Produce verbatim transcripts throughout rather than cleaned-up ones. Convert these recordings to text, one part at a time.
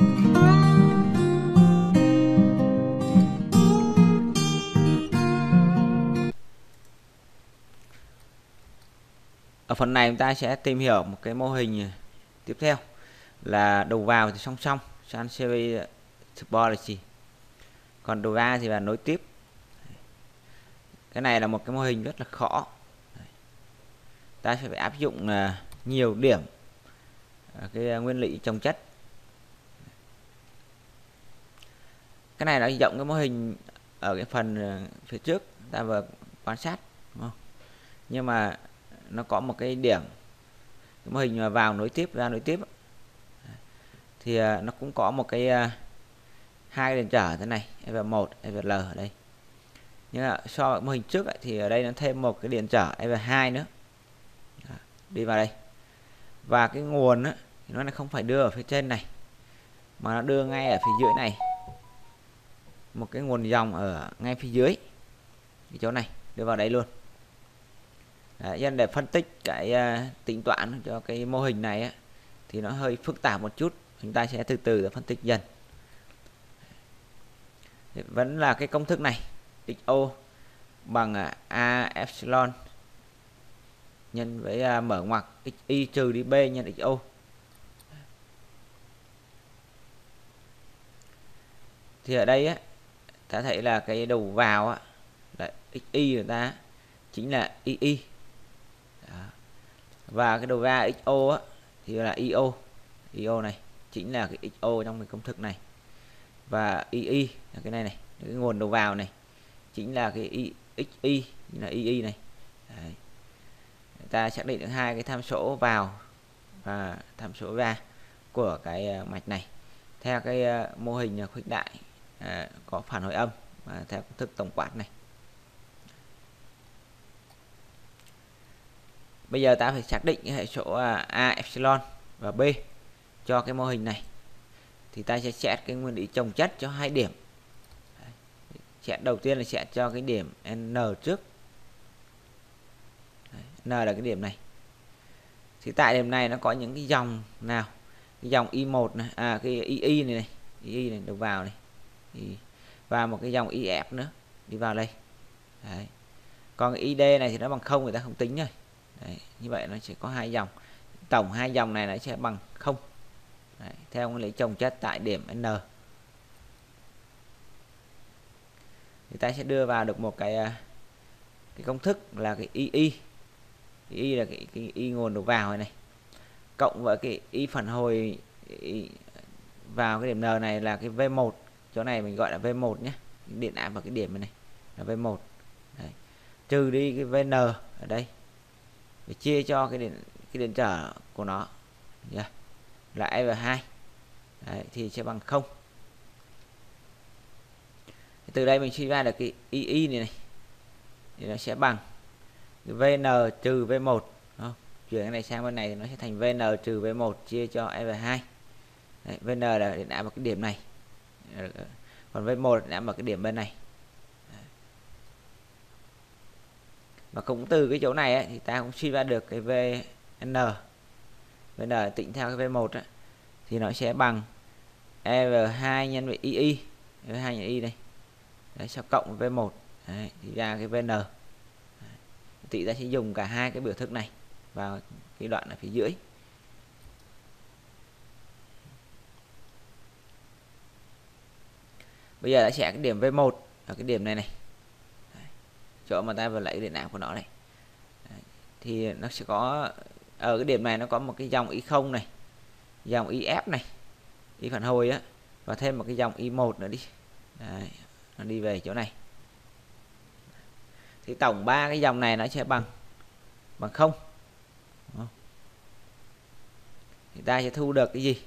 Ở phần này chúng ta sẽ tìm hiểu một cái mô hình tiếp theo là đầu vào thì song song shunt-series topology, còn đầu ra thì là nối tiếp. Cái này là một cái mô hình rất là khó, ta sẽ phải áp dụng nhiều điểm cái nguyên lý trồng chất. Cái này là rộng cái mô hình ở cái phần phía trước ta vừa quan sát, đúng không? Nhưng mà nó có một cái điểm cái mô hình vào nối tiếp ra nối tiếp thì nó cũng có một cái hai điểm trở thế này, e vê một, e vê lờ ở đây. Nhưng mà so với mô hình trước thì ở đây nó thêm một cái điểm trở e vê hai nữa đi vào đây, và cái nguồn thì nó không phải đưa ở phía trên này mà nó đưa ngay ở phía dưới này, một cái nguồn dòng ở ngay phía dưới cái chỗ này đưa vào đây luôn. Đấy, để phân tích cái tính toán cho cái mô hình này thì nó hơi phức tạp một chút, chúng ta sẽ từ từ để phân tích dần. Vẫn là cái công thức này, xo bằng a epsilon nhân với mở ngoặc xy trừ đi b nhân xo. Thì ở đây á, ta thấy là cái đầu vào á, là xy người ta chính là y y. Đó. Và cái đầu ra xo á, thì là i o. i o này chính là cái xo trong cái công thức này. Và i i là cái này này, cái nguồn đầu vào này chính là cái xy là i i này. Đấy. Ta xác định được hai cái tham số vào và tham số ra của cái mạch này theo cái mô hình khuếch đại có phản hồi âm và theo công thức tổng quát này. Bây giờ ta phải xác định hệ số a epsilon và b cho cái mô hình này, thì ta sẽ xét cái nguyên lý chồng chất cho hai điểm. Xét đầu tiên là xét cho cái điểm n trước. N là cái điểm này. Thì tại điểm này nó có những cái dòng nào? Cái dòng i một này, à cái i i này này, i i này đầu vào này. Và một cái dòng i ép nữa đi vào đây. Đấy. Còn cái i đê này thì nó bằng không, người ta không tính rồi. Đấy. Như vậy nó sẽ có hai dòng. Tổng hai dòng này nó sẽ bằng không. Đấy. Theo nguyên lý chồng chất tại điểm N. Thì ta sẽ đưa vào được một cái cái công thức là cái i i. i là cái, cái y nguồn đầu vào này, này cộng với cái y phản hồi vào cái điểm n này là cái vê một, chỗ này mình gọi là vê một nhé, điện áp vào cái điểm này, này là vê một. Đấy. Trừ đi cái vê en ở đây để chia cho cái điện cái điện trở của nó yeah. là e vê hai. Đấy, thì sẽ bằng không. Từ đây mình suy ra được cái i i này, này thì nó sẽ bằng vê en trừ vê một. Đó. Chuyển cái này sang bên này thì nó sẽ thành vê en trừ vê một chia cho e vê hai. Đấy, vê en là điện áp vào cái điểm này, còn vê một là điện áp vào cái điểm bên này. Đấy. Và cũng từ cái chỗ này ấy, thì ta cũng suy ra được cái vê en. vê en tính theo cái vê một ấy, thì nó sẽ bằng e vê hai nhân với i i, e vê hai nhân i đây. Đấy, sau cộng với vê một. Đấy, thì ra cái vê en. Thì ta sẽ dùng cả hai cái biểu thức này vào cái đoạn ở phía dưới. Bây giờ ta sẽ cái điểm vê một ở cái điểm này này, chỗ mà ta vừa lấy điện áp của nó này, thì nó sẽ có ở cái điểm này nó có một cái dòng i không này, dòng i ép này, i phản hồi á, và thêm một cái dòng i một nữa đi. Đấy, nó đi về chỗ này. Thì tổng ba cái dòng này nó sẽ bằng bằng không. Thì ta sẽ thu được cái gì?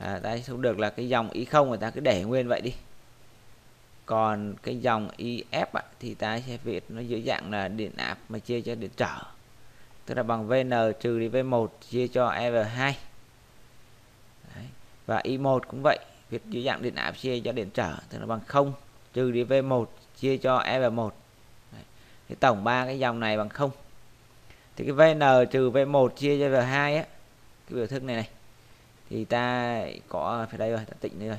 À, ta sẽ thu được là cái dòng i không người ta cứ để nguyên vậy đi. Còn cái dòng i ép á, thì ta sẽ viết nó dưới dạng là điện áp mà chia cho điện trở. Tức là bằng vê en trừ đi vê một chia cho e vê hai. Đấy. Và i một cũng vậy, viết dưới dạng điện áp chia cho điện trở, tức là bằng không trừ đi vê một chia cho e vê một. Thì tổng ba cái dòng này bằng không. Thì cái vê en trừ vê một chia cho vê hai á, cái biểu thức này này thì ta có phải đây rồi, ta tịnh đây rồi.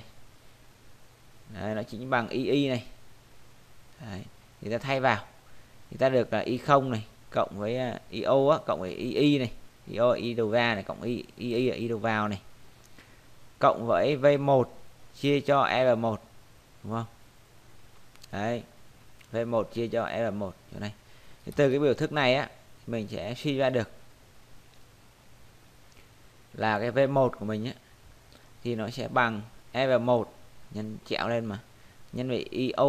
Đấy, nó chính bằng y y này. Đấy, thì ta thay vào thì ta được là y không này cộng với y o á, cộng với y y này, y o y đầu ra này cộng y y y, y đầu vào này cộng với v một chia cho r một, đúng không? Đấy, v một chia cho r một chỗ này. Thì từ cái biểu thức này á, mình sẽ suy ra được là cái v một của mình á, thì nó sẽ bằng r một nhân chéo lên mà nhân với i o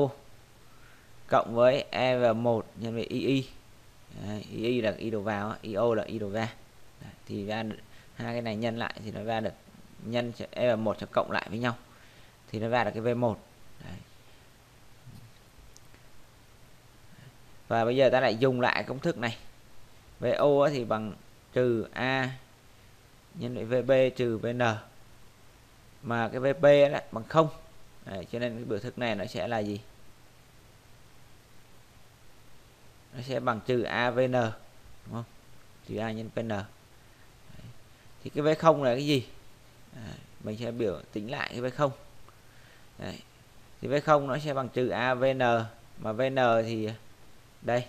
cộng với r một nhân với ii. Đấy, ii là i đầu vào, i o là i đầu ra. Đấy, thì ra hai cái này nhân lại thì nó ra được, nhân r một cho cộng lại với nhau thì nó ra được cái v một. Đấy. Và bây giờ ta lại dùng lại công thức này. vê o thì bằng trừ a nhân với vê bê trừ vê en, mà cái vê pê đó bằng không. Đấy, cho nên cái biểu thức này nó sẽ là gì? Nó sẽ bằng trừ a vê en, đúng không? Trừ a nhân vê en. Đấy. Thì cái vê không là cái gì? Đấy, mình sẽ biểu tính lại cái vê không. Đấy. Thì vê không nó sẽ bằng trừ a vê en, mà vê en thì đây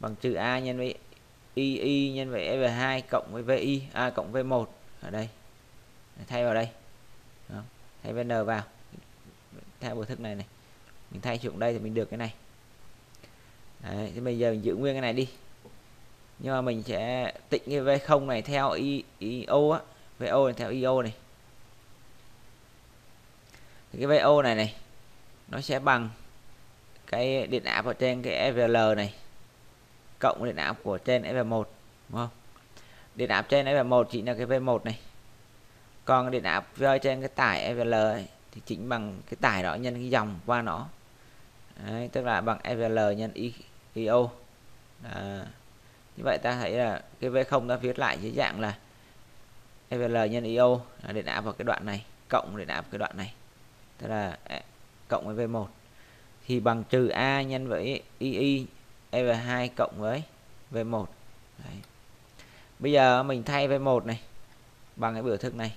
bằng trừ a nhân với ii nhân với e vê hai cộng với vi, à, cộng vê một ở đây. Thay vào đây. Đó, thay vê en vào. Thay biểu thức này này. Mình thay xuống đây thì mình được cái này. Đấy, thì bây giờ mình giữ nguyên cái này đi. Nhưng mà mình sẽ tịnh cái vê không này theo i, i o á, vê o này theo i o này. Thì cái vê o này này nó sẽ bằng cái điện áp ở trên cái ép vê lờ này cộng điện áp của trên ép vê một, đúng không? Điện áp trên ép vê một chỉ là cái vê một này. Còn điện áp rơi trên cái tải ép vê lờ ấy, thì chính bằng cái tải đó nhân cái dòng qua nó. Đấy, tức là bằng ép vê lờ nhân I, i o. À, như vậy ta thấy là cái vê không ta viết lại dưới dạng là ép vê lờ nhân i o là điện áp vào cái đoạn này cộng điện áp cái đoạn này, tức là cộng với vê một thì bằng trừ a nhân với ii e vê hai cộng với vê một. Đấy. Bây giờ mình thay vê một này bằng cái biểu thức này.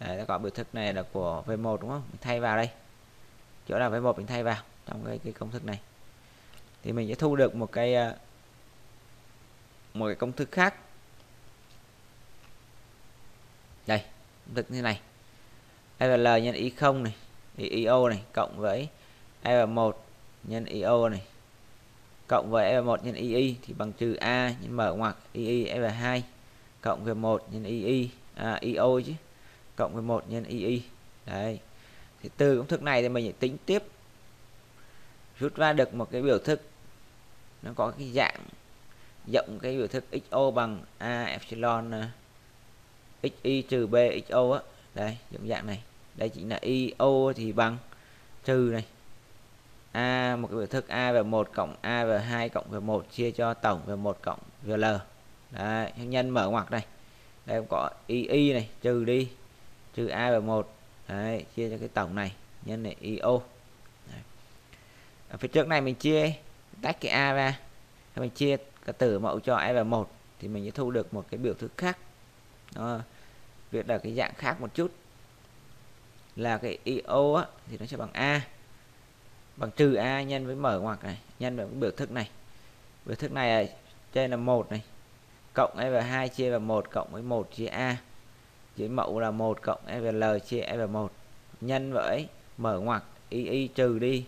Đấy, ta có biểu thức này là của vê một, đúng không? Mình thay vào đây. Chỗ nào vê một mình thay vào trong cái, cái công thức này. Thì mình sẽ thu được một cái một cái công thức khác. Đây, công thức như này. ép vê lờ nhân i không này, i o này cộng với e vê một nhân i o này cộng với ép vê một nhân ii thì bằng trừ a nhân mở ngoặc ii ép vê hai cộng với một nhân ii, à, i o chứ, cộng với một nhân ii. Đấy. Thì từ công thức này thì mình sẽ tính tiếp, rút ra được một cái biểu thức nó có cái dạng rộng, cái biểu thức xo bằng a epsilon xi trừ b xo á. Đây, giống dạng này. Đây chính là i o thì bằng trừ này a, một cái biểu thức a về một cộng a về hai cộng về một chia cho tổng về một cộng vê lờ. Đấy, nhân mở ngoặc này. Đây có ii này trừ đi trừ a về một. Đấy, chia cho cái tổng này nhân này i o. Đấy. Ở phía trước này mình chia tách cái a ra, mình chia cái tử mẫu cho a về một thì mình sẽ thu được một cái biểu thức khác. Đó, viết là cái dạng khác một chút, là cái i o á, thì nó sẽ bằng a, bằng trừ a nhân với mở ngoặc này nhân với biểu thức này. Biểu thức này là trên là một này cộng ép vê hai chia vào một cộng với một chia a, dưới mẫu là một cộng ép vê lờ chia ép vê một nhân với mở ngoặc ii trừ đi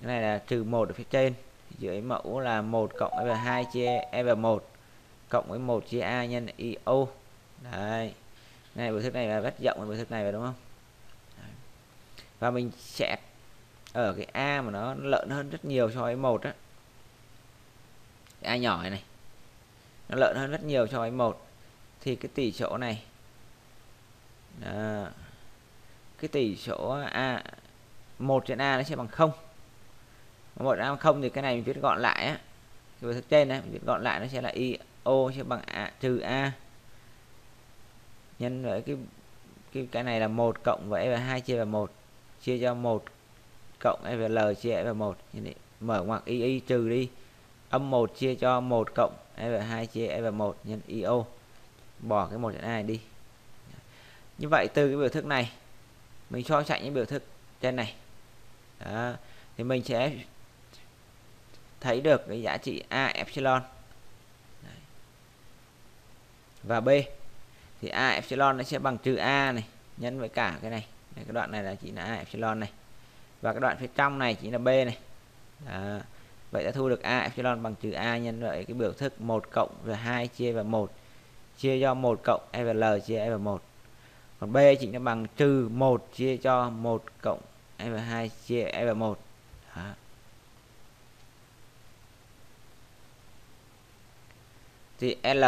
cái này là trừ một ở phía trên, dưới mẫu là một cộng ép vê hai chia ép vê một cộng với một chia a nhân i o. Đấy, này biểu thức này là rất rộng, biểu thức này rồi, đúng không? Và mình sẽ ở cái a mà nó lợn hơn rất nhiều so với một á, a nhỏ này nó lợn hơn rất nhiều so với một, thì cái tỉ số này đó, cái tỉ số a một trên a nó sẽ bằng không. Một a không thì cái này mình viết gọn lại á, cái biểu thức trên này mình viết gọn lại nó sẽ là i o sẽ bằng a trừ a nhân với cái cái cái này là một cộng với ép vê hai chia vào một chia cho một cộng ép vê lờ chia ép vê một mở ngoặc ii trừ đi âm một chia cho một cộng ép vê hai chia ép vê một nhân i o, bỏ cái một trên a này đi. Như vậy từ cái biểu thức này mình so sánh với biểu thức trên này. Đó. Thì mình sẽ thấy được cái giá trị A epsilon và B. Thì A epsilon nó sẽ bằng trừ A này nhân với cả cái này. Cái đoạn này là chỉ là A epsilon này. Và cái đoạn phía trong này chỉ là B này. Đó. Vậy ta thu được A epsilon bằng trừ A nhân với cái biểu thức một cộng rồi hai chia vào một chia cho một cộng E và L chia E và một. Còn B chính là bằng trừ một chia cho một cộng E và hai chia E và một. Đó. Thì L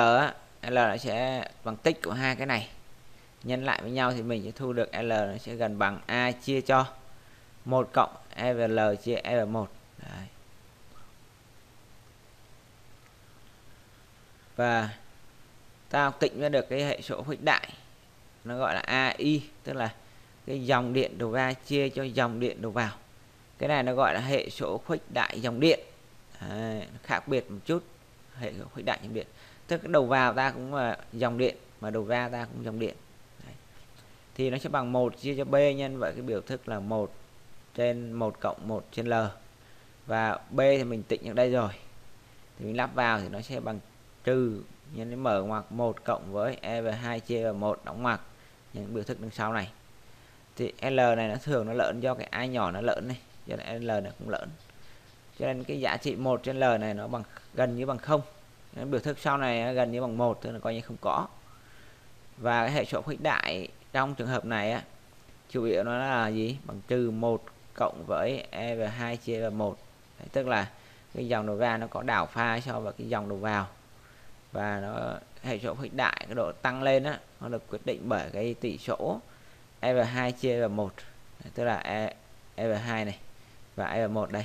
L nó sẽ bằng tích của hai cái này nhân lại với nhau thì mình sẽ thu được L nó sẽ gần bằng A chia cho một cộng E và L chia E và một. Đấy. Và ta học tịnh ra được cái hệ số khuếch đại nó gọi là a i, tức là cái dòng điện đầu ra chia cho dòng điện đầu vào. Cái này nó gọi là hệ số khuếch đại dòng điện. Đấy, khác biệt một chút. Hệ số khuếch đại dòng điện tức cái đầu vào ta cũng là dòng điện mà đầu ra ta cũng dòng điện. Đấy. Thì nó sẽ bằng một chia cho B nhân với cái biểu thức là một trên một cộng một trên L. Và B thì mình tịnh ở đây rồi thì mình lắp vào thì nó sẽ bằng trừ nhân với mở ngoặc một cộng với E về hai chia vào một đóng ngoặc những biểu thức đằng sau này. Thì L này nó thường nó lợn do cái A nhỏ nó lợn này, cho nên L này cũng lợn. Cho nên cái giá trị một trên L này nó bằng gần như bằng không. Nên biểu thức sau này nó gần như bằng một, tức là coi như không có. Và cái hệ số khuếch đại trong trường hợp này á, chủ yếu nó là gì? Bằng trừ một cộng với E về hai chia vào một. Đấy, tức là cái dòng đầu ra nó có đảo pha so với cái dòng đầu vào. Và nó hệ số khuếch đại cái độ tăng lên á nó được quyết định bởi cái tỷ số E và hai chia vào một, tức là E, E và hai này và E và một đây.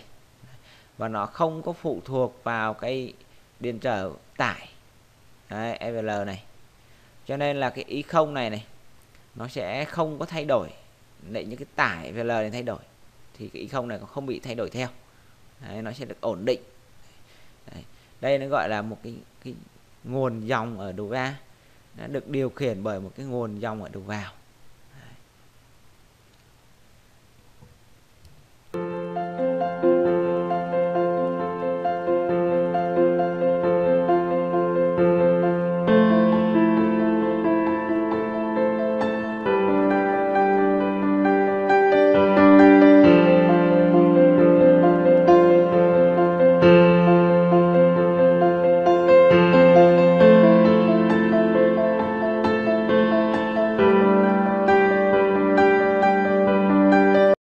Và nó không có phụ thuộc vào cái điện trở tải. Đấy, E và L này. Cho nên là cái ý không này này nó sẽ không có thay đổi. Để những cái tải về L này thay đổi thì cái ý không này cũng không bị thay đổi theo. Đấy, nó sẽ được ổn định. Đấy. Đây nó gọi là một cái, cái nguồn dòng ở đầu ra, nó được điều khiển bởi một cái nguồn dòng ở đầu vào.